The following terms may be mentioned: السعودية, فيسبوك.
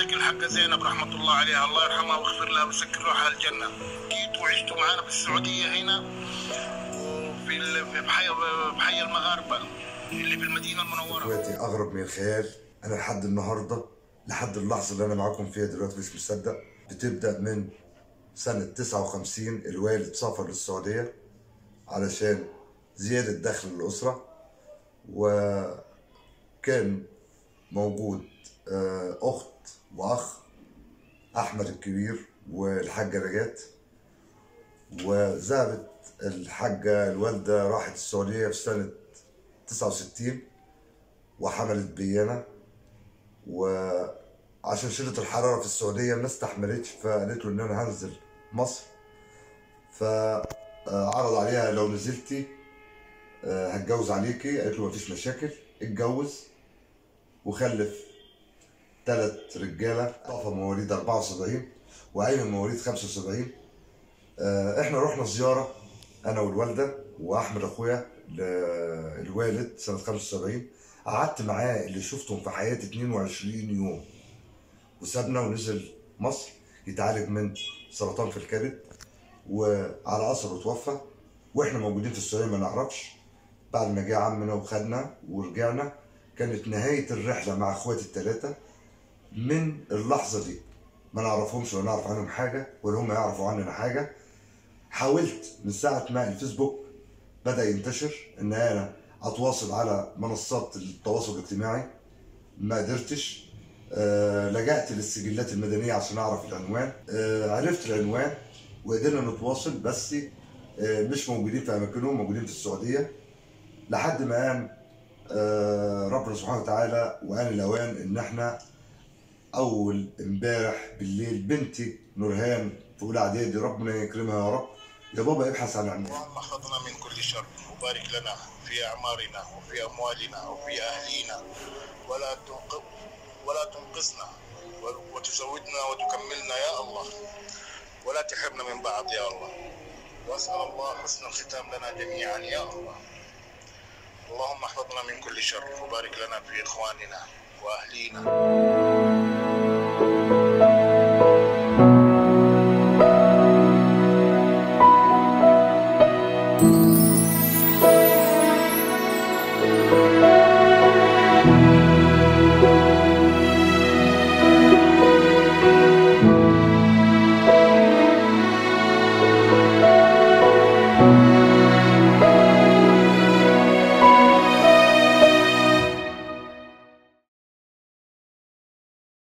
الذكر الحق زينب رحمة الله عليها، الله يرحمها ويغفر لها ويسكر روحها الجنة. جيت وعشتوا معانا في السعودية هنا وفي بحي المغاربة اللي في المدينة المنورة. اخواتي اغرب من الخيال، انا لحد النهارده لحد اللحظة اللي انا معاكم فيها دلوقتي مش مصدق. بتبدأ من سنة 59 الوالد سافر للسعودية علشان زيادة دخل الأسرة، وكان موجود أخت وأخ أحمد الكبير والحاجة رجات، وذهبت الحاجة الوالدة راحت السعودية في سنة 69 وحملت بيانا، وعشان شدة الحرارة في السعودية ما استحملتش فقالت له إن أنا هنزل مصر، فعرض عليها لو نزلتي هتجوز عليكي، قالت له مفيش مشاكل. اتجوز وخلف 3 رجاله، طفى مواليد 74 وعين مواليد 75. احنا رحنا زياره انا والوالده واحمد اخويا للوالد سنه 75، قعدت معاه اللي شفتهم في حياتي 22 يوم، وسابنا ونزل مصر يتعالج من سرطان في الكبد، وعلى اثره توفى. واحنا موجودين في السعوديه ما نعرفش. بعد ما جه عمنا وخدنا ورجعنا، كانت نهايه الرحله مع اخواتي ال3 من اللحظه دي ما نعرفهمش ولا نعرف عنهم حاجه ولا هم يعرفوا عننا حاجه. حاولت من ساعه ما الفيسبوك بدا ينتشر ان انا اتواصل على منصات التواصل الاجتماعي، ما قدرتش. لجأت للسجلات المدنيه عشان اعرف العنوان. عرفت العنوان وقدرنا نتواصل، بس مش موجودين في اماكنهم، موجودين في السعوديه. لحد ما قام ربنا سبحانه وتعالى وقال الاوان ان احنا اول امبارح بالليل بنتي نورهان في اولى اعدادي، ربنا يكرمها يا رب، يا بابا ابحث عن عنوان. اللهم احفظنا من كل شر وبارك لنا في اعمارنا وفي اموالنا وفي اهلينا، ولا تنقصنا وتزودنا وتكملنا يا الله، ولا تحرمنا من بعض يا الله. واسال الله حسن الختام لنا جميعا يا الله. اللهم احفظنا من كل شر وبارك لنا في اخواننا واهلينا.